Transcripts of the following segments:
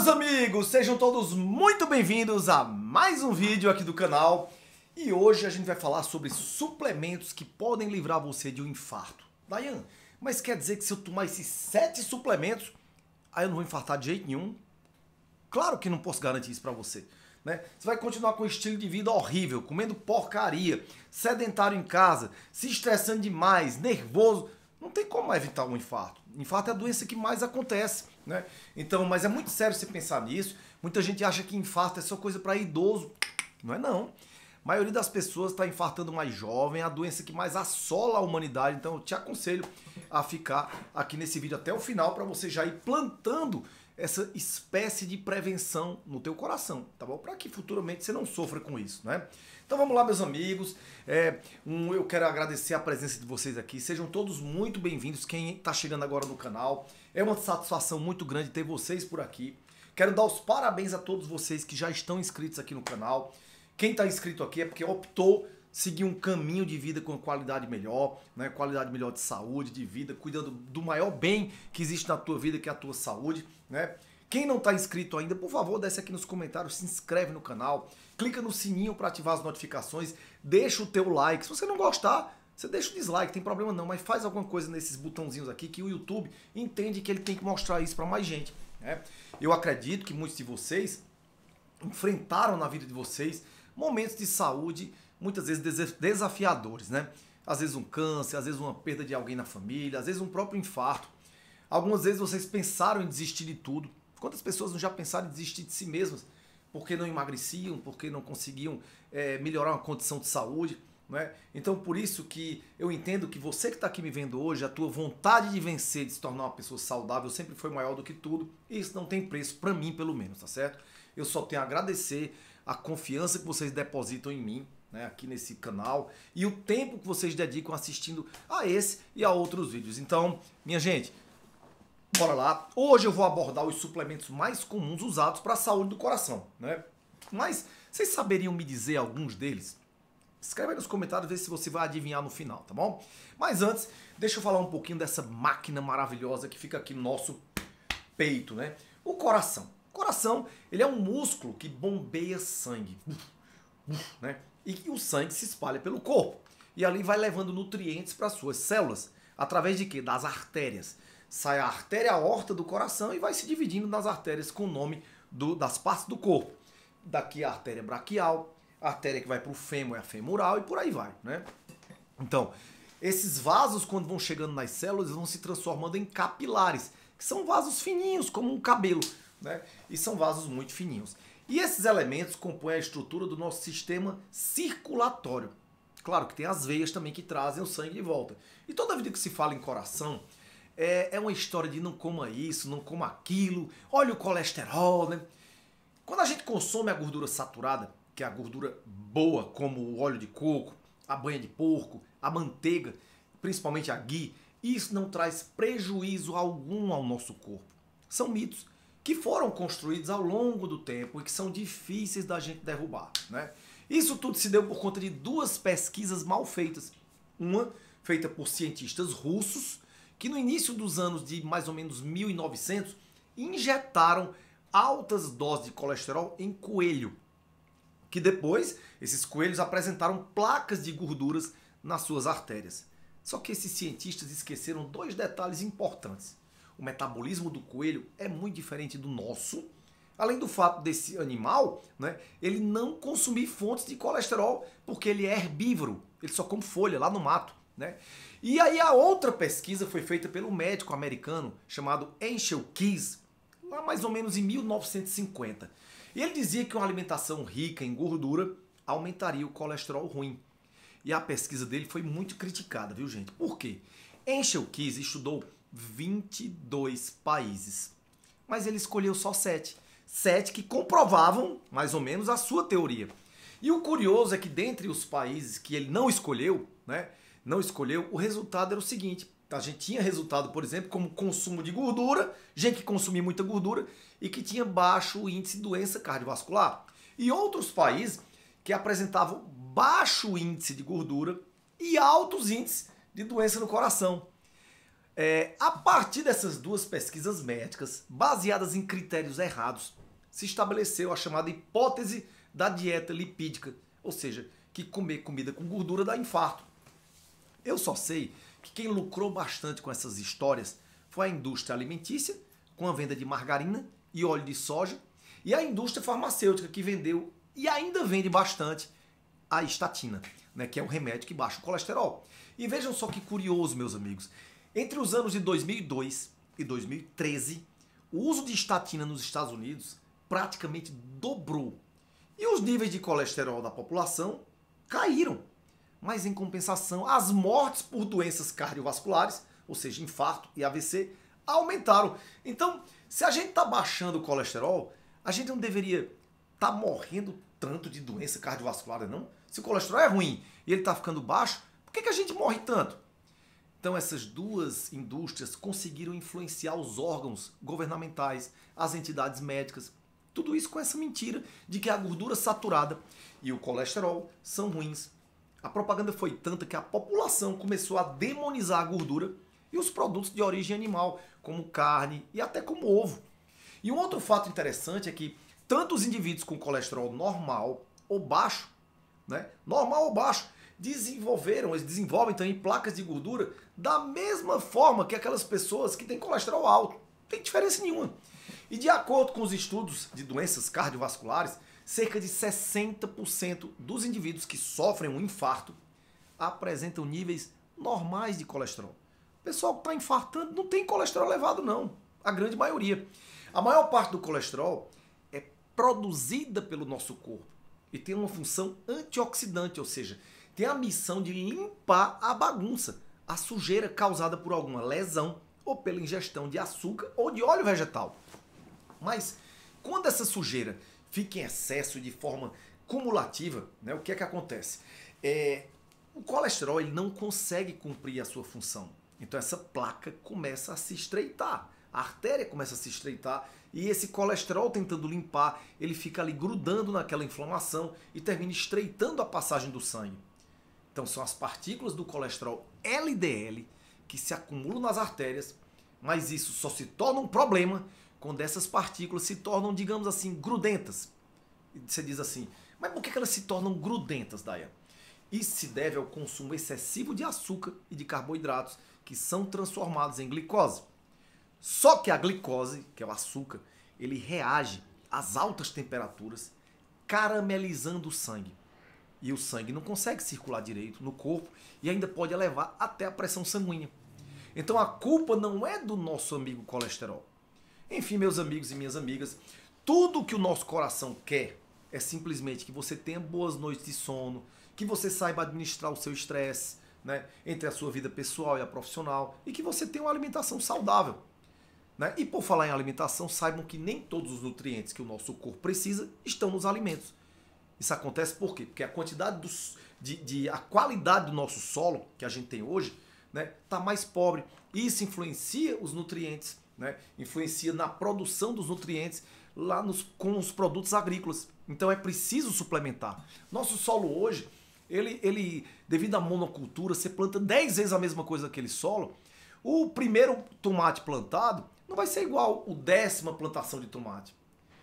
meus amigos, sejam todos muito bem-vindos a mais um vídeo aqui do canal. E hoje a gente vai falar sobre suplementos que podem livrar você de um infarto. Dayan, mas quer dizer que se eu tomar esses 7 suplementos, aí eu não vou infartar de jeito nenhum? Claro que não posso garantir isso pra você, né? Você vai continuar com um estilo de vida horrível, comendo porcaria, sedentário em casa, se estressando demais, nervoso. Não tem como evitar um infarto. Infarto é a doença que mais acontece, né? Então, mas é muito sério você pensar nisso. Muita gente acha que infarto é só coisa para idoso. Não é não. A maioria das pessoas está infartando mais jovem, é a doença que mais assola a humanidade. Então eu te aconselho a ficar aqui nesse vídeo até o final para você já ir plantando essa espécie de prevenção no teu coração, tá bom? Para que futuramente você não sofra com isso, né? Então vamos lá, meus amigos. Eu quero agradecer a presença de vocês aqui. Sejam todos muito bem-vindos, quem está chegando agora no canal. É uma satisfação muito grande ter vocês por aqui. Quero dar os parabéns a todos vocês que já estão inscritos aqui no canal. Quem está inscrito aqui é porque optou seguir um caminho de vida com qualidade melhor, né? Qualidade melhor de saúde, de vida, cuidando do maior bem que existe na tua vida, que é a tua saúde, né? Quem não está inscrito ainda, por favor, desce aqui nos comentários, se inscreve no canal, clica no sininho para ativar as notificações, deixa o teu like. Se você não gostar, você deixa o dislike, tem problema não, mas faz alguma coisa nesses botãozinhos aqui que o YouTube entende que ele tem que mostrar isso para mais gente, né? Eu acredito que muitos de vocês enfrentaram na vida de vocês momentos de saúde muitas vezes desafiadores, né? Às vezes um câncer, às vezes uma perda de alguém na família, às vezes um próprio infarto. Algumas vezes vocês pensaram em desistir de tudo. Quantas pessoas não já pensaram em desistir de si mesmas? Porque não emagreciam, porque não conseguiam melhorar uma condição de saúde, né? Então por isso que eu entendo que você que está aqui me vendo hoje, a tua vontade de vencer, de se tornar uma pessoa saudável sempre foi maior do que tudo. E isso não tem preço, para mim pelo menos, tá certo? Eu só tenho a agradecer a confiança que vocês depositam em mim, né, aqui nesse canal, e o tempo que vocês dedicam assistindo a esse e a outros vídeos. Então, minha gente, bora lá. Hoje eu vou abordar os suplementos mais comuns usados para a saúde do coração, né? Mas vocês saberiam me dizer alguns deles? Escreve aí nos comentários, vê se você vai adivinhar no final, tá bom? Mas antes, deixa eu falar um pouquinho dessa máquina maravilhosa que fica aqui no nosso peito, né? O coração. O coração, ele é um músculo que bombeia sangue, né? E o sangue se espalha pelo corpo. E ali vai levando nutrientes para suas células. Através de quê? Das artérias. Sai a artéria aorta do coração e vai se dividindo nas artérias com o nome das partes do corpo. Daqui a artéria braquial, a artéria que vai para o fêmur é a femoral e por aí vai, né? Então, esses vasos, quando vão chegando nas células, vão se transformando em capilares, que são vasos fininhos, como um cabelo, né? E são vasos muito fininhos. E esses elementos compõem a estrutura do nosso sistema circulatório. Claro que tem as veias também que trazem o sangue de volta. E toda vida que se fala em coração, é uma história de não coma isso, não coma aquilo, olha o colesterol, né? Quando a gente consome a gordura saturada, que é a gordura boa, como o óleo de coco, a banha de porco, a manteiga, principalmente a ghee, isso não traz prejuízo algum ao nosso corpo. São mitos que foram construídos ao longo do tempo e que são difíceis da gente derrubar, né? Isso tudo se deu por conta de 2 pesquisas mal feitas. Uma feita por cientistas russos, que no início dos anos de mais ou menos 1900, injetaram altas doses de colesterol em coelho, que depois esses coelhos apresentaram placas de gorduras nas suas artérias. Só que esses cientistas esqueceram 2 detalhes importantes. O metabolismo do coelho é muito diferente do nosso. Além do fato desse animal, né, ele não consumir fontes de colesterol, porque ele é herbívoro. Ele só come folha lá no mato, né? E aí a outra pesquisa foi feita pelo médico americano chamado Ancel Keys, lá mais ou menos em 1950. E ele dizia que uma alimentação rica em gordura aumentaria o colesterol ruim. E a pesquisa dele foi muito criticada, viu gente? Por quê? Ancel Keys estudou 22 países, mas ele escolheu só 7. 7 que comprovavam, mais ou menos, a sua teoria. E o curioso é que dentre os países que ele não escolheu, né, o resultado era o seguinte. A gente tinha resultado, por exemplo, como consumo de gordura, gente que consumia muita gordura e que tinha baixo índice de doença cardiovascular. E outros países que apresentavam baixo índice de gordura e altos índices de doença no coração. A partir dessas duas pesquisas médicas, baseadas em critérios errados, se estabeleceu a chamada hipótese da dieta lipídica, ou seja, que comer comida com gordura dá infarto. Eu só sei que quem lucrou bastante com essas histórias foi a indústria alimentícia, com a venda de margarina e óleo de soja, e a indústria farmacêutica, que vendeu e ainda vende bastante a estatina, né, que é um remédio que baixa o colesterol. E vejam só que curioso, meus amigos. Entre os anos de 2002 e 2013, o uso de estatina nos Estados Unidos praticamente dobrou. E os níveis de colesterol da população caíram. Mas, em compensação, as mortes por doenças cardiovasculares, ou seja, infarto e AVC, aumentaram. Então, se a gente está baixando o colesterol, a gente não deveria estar morrendo tanto de doença cardiovascular, não? Se o colesterol é ruim e ele está ficando baixo, por que a gente morre tanto? Então, essas duas indústrias conseguiram influenciar os órgãos governamentais, as entidades médicas, tudo isso com essa mentira de que a gordura saturada e o colesterol são ruins. A propaganda foi tanta que a população começou a demonizar a gordura e os produtos de origem animal, como carne e até como ovo. E um outro fato interessante é que tanto os indivíduos com colesterol normal ou baixo, eles desenvolvem também placas de gordura da mesma forma que aquelas pessoas que têm colesterol alto. Não tem diferença nenhuma. E de acordo com os estudos de doenças cardiovasculares, cerca de 60% dos indivíduos que sofrem um infarto apresentam níveis normais de colesterol. O pessoal que está infartando não tem colesterol elevado, não. A grande maioria. A maior parte do colesterol é produzida pelo nosso corpo e tem uma função antioxidante, ou seja, tem a missão de limpar a bagunça, a sujeira causada por alguma lesão ou pela ingestão de açúcar ou de óleo vegetal. Mas quando essa sujeira fica em excesso de forma cumulativa, né, o que é que acontece? O colesterol ele não consegue cumprir a sua função. Então essa placa começa a se estreitar, a artéria começa a se estreitar e esse colesterol tentando limpar, ele fica ali grudando naquela inflamação e termina estreitando a passagem do sangue. Então são as partículas do colesterol LDL que se acumulam nas artérias, mas isso só se torna um problema quando essas partículas se tornam, digamos assim, grudentas. E você diz assim, mas por que elas se tornam grudentas, Daiane? Isso se deve ao consumo excessivo de açúcar e de carboidratos que são transformados em glicose. Só que a glicose, que é o açúcar, ele reage às altas temperaturas, caramelizando o sangue. E o sangue não consegue circular direito no corpo e ainda pode elevar até a pressão sanguínea. Então a culpa não é do nosso amigo colesterol. Enfim, meus amigos e minhas amigas, tudo que o nosso coração quer é simplesmente que você tenha boas noites de sono, que você saiba administrar o seu estresse, né, entre a sua vida pessoal e a profissional, e que você tenha uma alimentação saudável. Né? E por falar em alimentação, saibam que nem todos os nutrientes que o nosso corpo precisa estão nos alimentos. Isso acontece por quê? Porque a quantidade a qualidade do nosso solo que a gente tem hoje, né, tá mais pobre. Isso influencia os nutrientes, né? Influencia na produção dos nutrientes lá com os produtos agrícolas. Então é preciso suplementar. Nosso solo hoje, ele devido à monocultura, você planta 10 vezes a mesma coisa naquele solo, o primeiro tomate plantado não vai ser igual a décima plantação de tomate.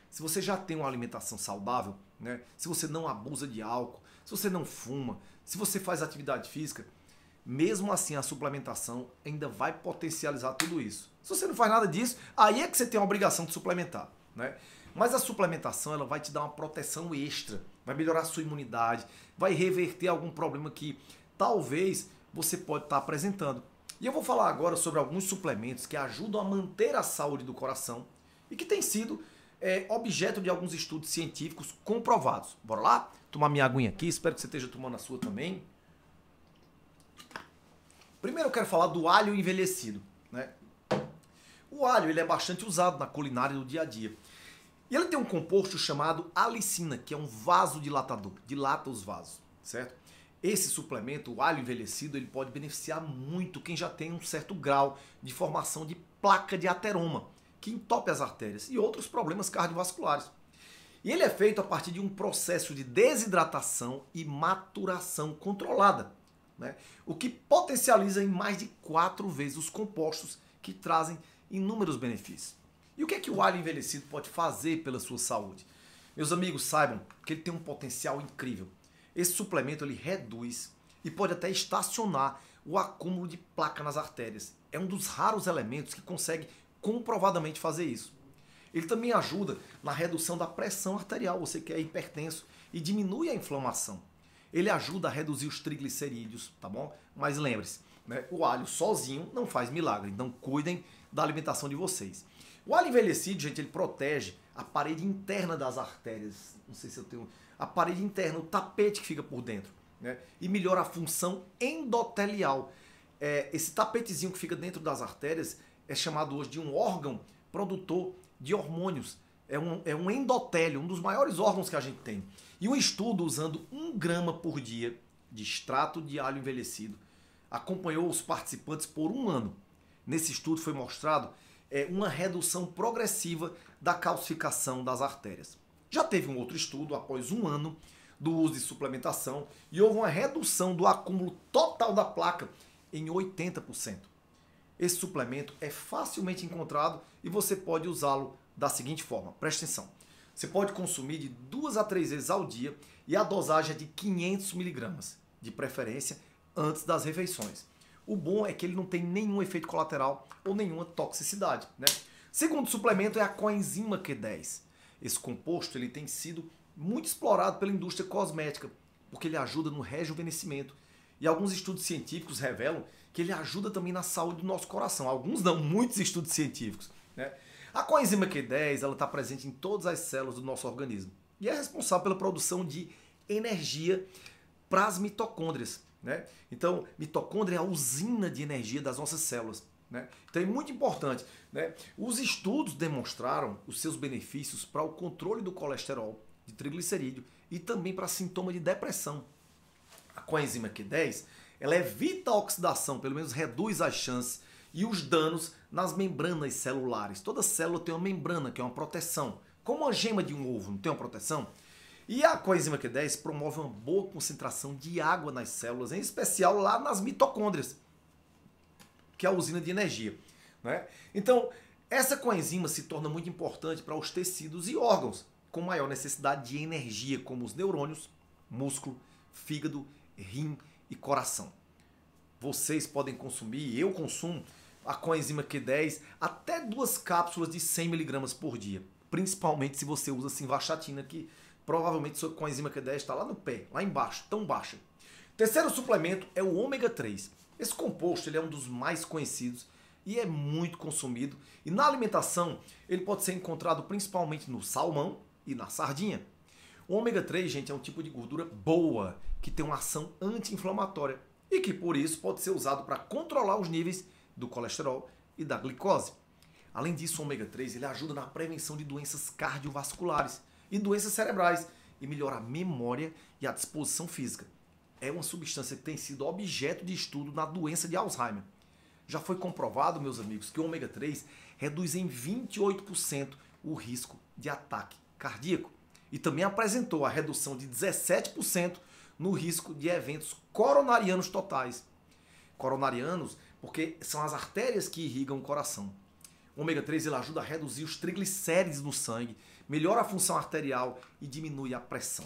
Se você já tem uma alimentação saudável, né? Se você não abusa de álcool, se você não fuma, se você faz atividade física, mesmo assim a suplementação ainda vai potencializar tudo isso. Se você não faz nada disso, aí é que você tem a obrigação de suplementar, né? Mas a suplementação ela vai te dar uma proteção extra, vai melhorar a sua imunidade, vai reverter algum problema que talvez você pode estar apresentando. E eu vou falar agora sobre alguns suplementos que ajudam a manter a saúde do coração e que tem sido objeto de alguns estudos científicos comprovados. Bora lá? Tomar minha aguinha aqui, espero que você esteja tomando a sua também. Primeiro eu quero falar do alho envelhecido, né? O alho ele é bastante usado na culinária do dia a dia. E ele tem um composto chamado alicina, que é um vasodilatador, dilata os vasos, certo? Esse suplemento, o alho envelhecido, ele pode beneficiar muito quem já tem um certo grau de formação de placa de ateroma, que entope as artérias e outros problemas cardiovasculares. E ele é feito a partir de um processo de desidratação e maturação controlada, né? O que potencializa em mais de 4 vezes os compostos que trazem inúmeros benefícios. E o que o alho envelhecido pode fazer pela sua saúde? Meus amigos, saibam que ele tem um potencial incrível. Esse suplemento ele reduz e pode até estacionar o acúmulo de placa nas artérias. É um dos raros elementos que consegue comprovadamente fazer isso. Ele também ajuda na redução da pressão arterial, você que é hipertenso, e diminui a inflamação. Ele ajuda a reduzir os triglicerídeos, tá bom? Mas lembre-se, né, o alho sozinho não faz milagre, então cuidem da alimentação de vocês. O alho envelhecido, gente, ele protege a parede interna das artérias. Não sei se eu tenho... A parede interna, o tapete que fica por dentro, né? E melhora a função endotelial. Esse tapetezinho que fica dentro das artérias é chamado hoje de um órgão produtor de hormônios. É um endotélio, um dos maiores órgãos que a gente tem. E um estudo usando 1 grama por dia de extrato de alho envelhecido acompanhou os participantes por 1 ano. Nesse estudo foi mostrado uma redução progressiva da calcificação das artérias. Já teve um outro estudo após 1 ano do uso de suplementação e houve uma redução do acúmulo total da placa em 80%. Esse suplemento é facilmente encontrado e você pode usá-lo da seguinte forma, preste atenção. Você pode consumir de 2 a 3 vezes ao dia e a dosagem é de 500 mg, de preferência antes das refeições. O bom é que ele não tem nenhum efeito colateral ou nenhuma toxicidade, né? Segundo suplemento é a coenzima Q10. Esse composto ele tem sido muito explorado pela indústria cosmética, porque ele ajuda no rejuvenescimento. E alguns estudos científicos revelam que ele ajuda também na saúde do nosso coração. Alguns não, muitos estudos científicos, né? A coenzima Q10 ela está presente em todas as células do nosso organismo e é responsável pela produção de energia para as mitocôndrias, né? Então, mitocôndria é a usina de energia das nossas células, né? Então é muito importante, né? Os estudos demonstraram os seus benefícios para o controle do colesterol, de triglicerídeo e também para sintoma de depressão. A coenzima Q10 ela evita a oxidação, pelo menos reduz as chances e os danos nas membranas celulares. Toda célula tem uma membrana que é uma proteção, como a gema de um ovo, não tem uma proteção? E a coenzima Q10 promove uma boa concentração de água nas células, em especial lá nas mitocôndrias, que é a usina de energia, né? Então, essa coenzima se torna muito importante para os tecidos e órgãos com maior necessidade de energia, como os neurônios, músculo, fígado, rim e coração. Vocês podem consumir, eu consumo a coenzima Q10 até 2 cápsulas de 100 mg por dia, principalmente se você usa simvastatina, que provavelmente sua coenzima Q10 está lá no pé, lá embaixo, tão baixa. Terceiro suplemento é o ômega 3. Esse composto ele é um dos mais conhecidos e é muito consumido. E na alimentação ele pode ser encontrado principalmente no salmão e na sardinha. O ômega 3, gente, é um tipo de gordura boa que tem uma ação anti-inflamatória e que por isso pode ser usado para controlar os níveis do colesterol e da glicose. Além disso, o ômega 3 ele ajuda na prevenção de doenças cardiovasculares e doenças cerebrais e melhora a memória e a disposição física. É uma substância que tem sido objeto de estudo na doença de Alzheimer. Já foi comprovado, meus amigos, que o ômega 3 reduz em 28% o risco de ataque cardíaco e também apresentou a redução de 17% no risco de eventos coronarianos totais. Coronarianos porque são as artérias que irrigam o coração. O ômega 3 ele ajuda a reduzir os triglicérides no sangue, melhora a função arterial e diminui a pressão.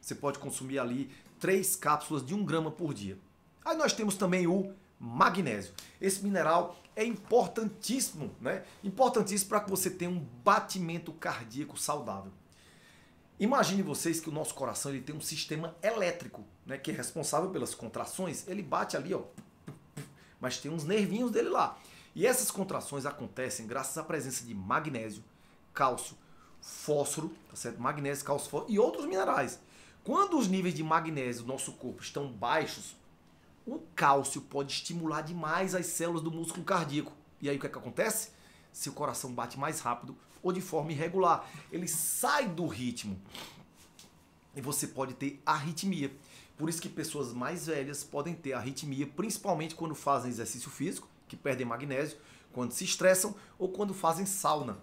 Você pode consumir ali 3 cápsulas de 1 grama por dia. Aí nós temos também o magnésio. Esse mineral é importantíssimo, né? Importantíssimo para que você tenha um batimento cardíaco saudável. Imagine vocês que o nosso coração ele tem um sistema elétrico, né? Que é responsável pelas contrações. Ele bate ali, ó, mas tem uns nervinhos dele lá. E essas contrações acontecem graças à presença de magnésio, cálcio, fósforo, tá certo? Magnésio, cálcio, fósforo e outros minerais. Quando os níveis de magnésio do nosso corpo estão baixos, o cálcio pode estimular demais as células do músculo cardíaco. E aí o que é que acontece? Seu coração bate mais rápido ou de forma irregular. Ele sai do ritmo e você pode ter arritmia. Por isso que pessoas mais velhas podem ter arritmia, principalmente quando fazem exercício físico, que perdem magnésio, quando se estressam ou quando fazem sauna.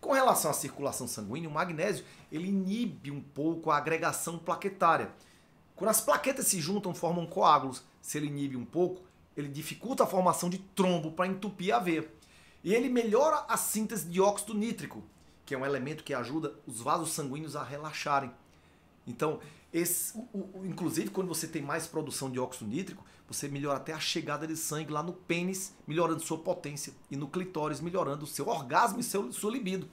Com relação à circulação sanguínea, o magnésio ele inibe um pouco a agregação plaquetária. Quando as plaquetas se juntam, formam coágulos, se ele inibe um pouco, ele dificulta a formação de trombo para entupir a veia. E ele melhora a síntese de óxido nítrico, que é um elemento que ajuda os vasos sanguíneos a relaxarem. Então, inclusive, quando você tem mais produção de óxido nítrico, você melhora até a chegada de sangue lá no pênis, melhorando sua potência, e no clitóris, melhorando o seu orgasmo e sua libido.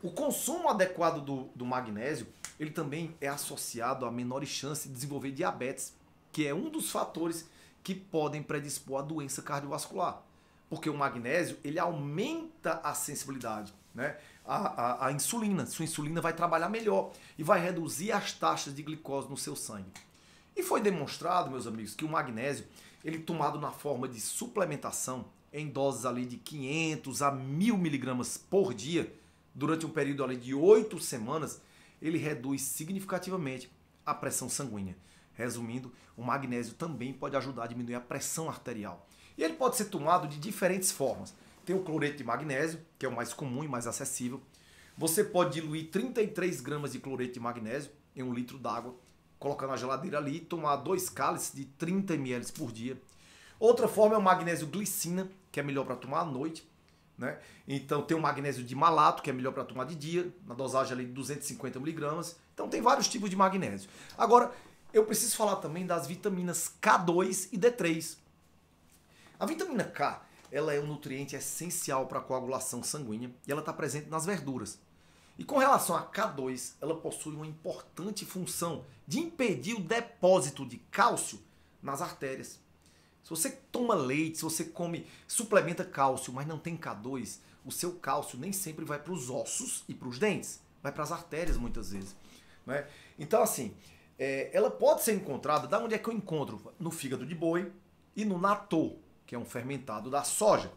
O consumo adequado do magnésio, ele também é associado a menor chance de desenvolver diabetes, que é um dos fatores que podem predispor a doença cardiovascular. Porque o magnésio, ele aumenta a sensibilidade, né? A insulina. Sua insulina vai trabalhar melhor e vai reduzir as taxas de glicose no seu sangue. E foi demonstrado, meus amigos, que o magnésio, ele tomado na forma de suplementação, em doses ali de 500 a 1000 miligramas por dia, durante um período ali de 8 semanas, ele reduz significativamente a pressão sanguínea. Resumindo, o magnésio também pode ajudar a diminuir a pressão arterial. E ele pode ser tomado de diferentes formas. Tem o cloreto de magnésio, que é o mais comum e mais acessível. Você pode diluir 33 gramas de cloreto de magnésio em 1 litro d'água, colocar na geladeira ali e tomar 2 cálices de 30 ml por dia. Outra forma é o magnésio glicina, que é melhor para tomar à noite, né? Então tem o magnésio de malato, que é melhor para tomar de dia, na dosagem ali de 250 miligramas. Então tem vários tipos de magnésio. Agora, eu preciso falar também das vitaminas K2 e D3. A vitamina K, ela é um nutriente essencial para a coagulação sanguínea e ela está presente nas verduras. E com relação à K2, ela possui uma importante função de impedir o depósito de cálcio nas artérias. Se você toma leite, se você come, suplementa cálcio, mas não tem K2, o seu cálcio nem sempre vai para os ossos e para os dentes, vai para as artérias muitas vezes, né? Então, assim, ela pode ser encontrada, da onde é que eu encontro? No fígado de boi e no natô, que é um fermentado da soja.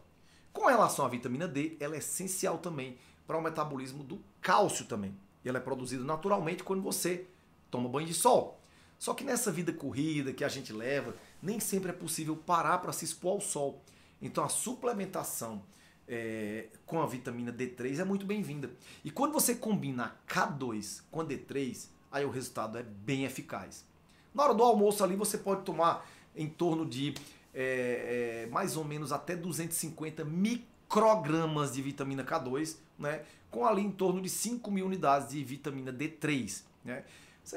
Com relação à vitamina D, ela é essencial também para o metabolismo do cálcio também. E ela é produzida naturalmente quando você toma banho de sol. Só que nessa vida corrida que a gente leva, nem sempre é possível parar para se expor ao sol. Então a suplementação com a vitamina D3 é muito bem-vinda. E quando você combina K2 com a D3, aí o resultado é bem eficaz. Na hora do almoço ali você pode tomar em torno de mais ou menos até 250 microgramas de vitamina K2, né? Com ali em torno de 5.000 unidades de vitamina D3, né?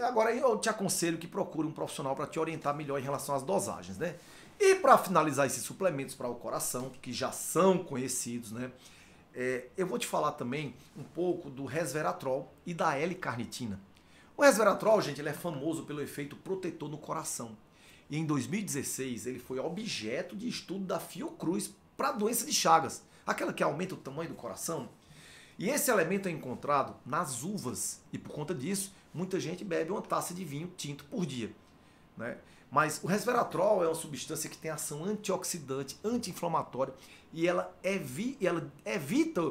Agora eu te aconselho que procure um profissional para te orientar melhor em relação às dosagens, né? E para finalizar esses suplementos para o coração, que já são conhecidos, né? Eu vou te falar também um pouco do resveratrol e da L-carnitina. O resveratrol, gente, ele é famoso pelo efeito protetor no coração. E em 2016 ele foi objeto de estudo da Fiocruz para a doença de Chagas, aquela que aumenta o tamanho do coração. E esse elemento é encontrado nas uvas e por conta disso muita gente bebe uma taça de vinho tinto por dia, né? Mas o resveratrol é uma substância que tem ação antioxidante, anti-inflamatória e ela evita,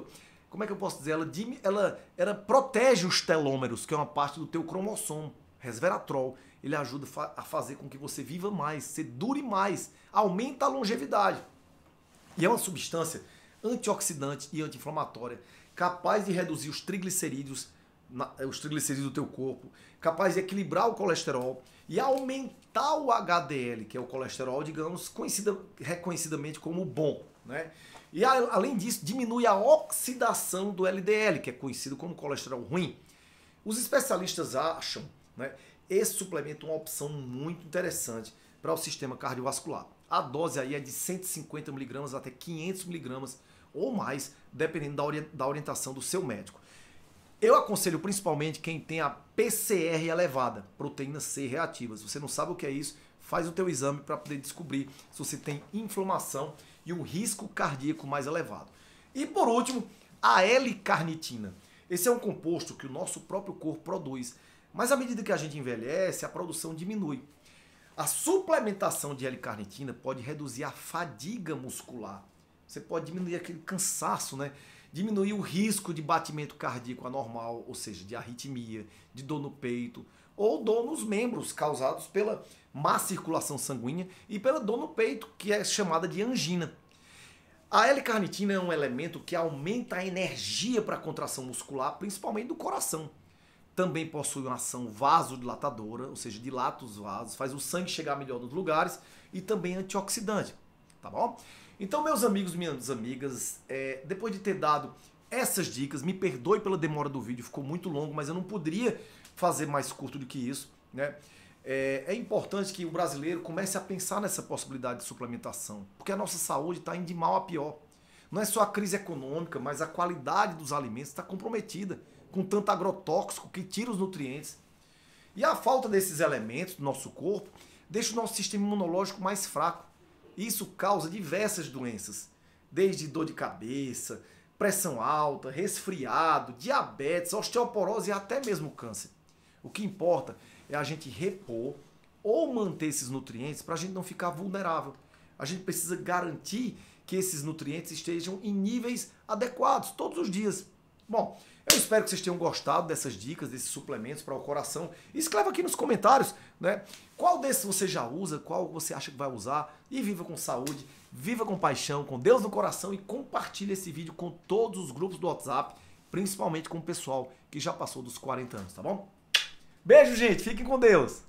como é que eu posso dizer, ela protege os telômeros, que é uma parte do teu cromossomo. Resveratrol, ele ajuda a fazer com que você viva mais, você dure mais, aumenta a longevidade. E é uma substância antioxidante e anti-inflamatória, capaz de reduzir os triglicerídeos, do teu corpo, capaz de equilibrar o colesterol e aumentar o HDL, que é o colesterol, digamos, reconhecidamente como bom, né? E além disso, diminui a oxidação do LDL, que é conhecido como colesterol ruim. Os especialistas acham, né, esse suplemento é uma opção muito interessante para o sistema cardiovascular. A dose aí é de 150 miligramas até 500 miligramas ou mais, dependendo da orientação do seu médico. Eu aconselho principalmente quem tem a PCR elevada, proteínas C reativas. Você não sabe o que é isso? Faz o teu exame para poder descobrir se você tem inflamação e um risco cardíaco mais elevado. E por último, a L-carnitina. Esse é um composto que o nosso próprio corpo produz, mas à medida que a gente envelhece, a produção diminui. A suplementação de L-carnitina pode reduzir a fadiga muscular. Você pode diminuir aquele cansaço, né? Diminuir o risco de batimento cardíaco anormal, ou seja, de arritmia, de dor no peito ou dor nos membros causados pela má circulação sanguínea e pela dor no peito, que é chamada de angina. A L-carnitina é um elemento que aumenta a energia para a contração muscular, principalmente do coração. também possui uma ação vasodilatadora, ou seja, dilata os vasos, faz o sangue chegar melhor nos lugares e também é antioxidante, tá bom? Então, meus amigos e minhas amigas, depois de ter dado essas dicas, me perdoe pela demora do vídeo, ficou muito longo, mas eu não poderia fazer mais curto do que isso, né? É importante que o brasileiro comece a pensar nessa possibilidade de suplementação, porque a nossa saúde está indo de mal a pior. Não é só a crise econômica, mas a qualidade dos alimentos está comprometida, com tanto agrotóxico que tira os nutrientes. E a falta desses elementos do nosso corpo deixa o nosso sistema imunológico mais fraco. Isso causa diversas doenças, desde dor de cabeça, pressão alta, resfriado, diabetes, osteoporose e até mesmo câncer. O que importa é a gente repor ou manter esses nutrientes para a gente não ficar vulnerável. A gente precisa garantir que esses nutrientes estejam em níveis adequados todos os dias. Bom, eu espero que vocês tenham gostado dessas dicas, desses suplementos para o coração. Escreva aqui nos comentários, né? Qual desses você já usa, qual você acha que vai usar. E viva com saúde, viva com paixão, com Deus no coração e compartilhe esse vídeo com todos os grupos do WhatsApp, principalmente com o pessoal que já passou dos 40 anos, tá bom? Beijo, gente. Fiquem com Deus.